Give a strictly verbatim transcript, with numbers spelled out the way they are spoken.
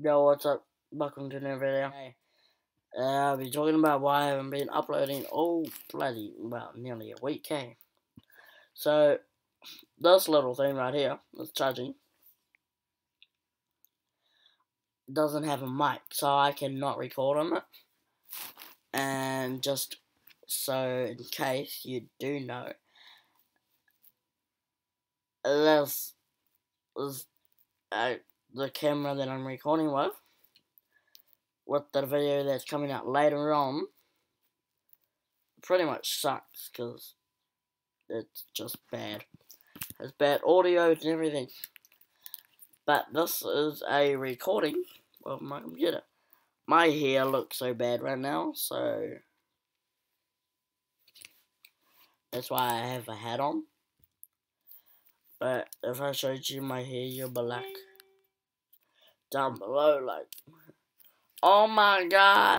Yo, what's up? Welcome to a new video. Hey. Uh, I'll be talking about why I haven't been uploading all bloody, well, nearly a week, hey? So, this little thing right here, that's charging, doesn't have a mic, so I cannot record on it. And just so in case you do know, this is Uh, the camera that I'm recording with, with the video that's coming out later on, pretty much sucks, because it's just bad. It's bad audio and everything. But this is a recording of my computer. My hair looks so bad right now, so that's why I have a hat on. But if I showed you my hair, you'll be like, down below, like, oh my god.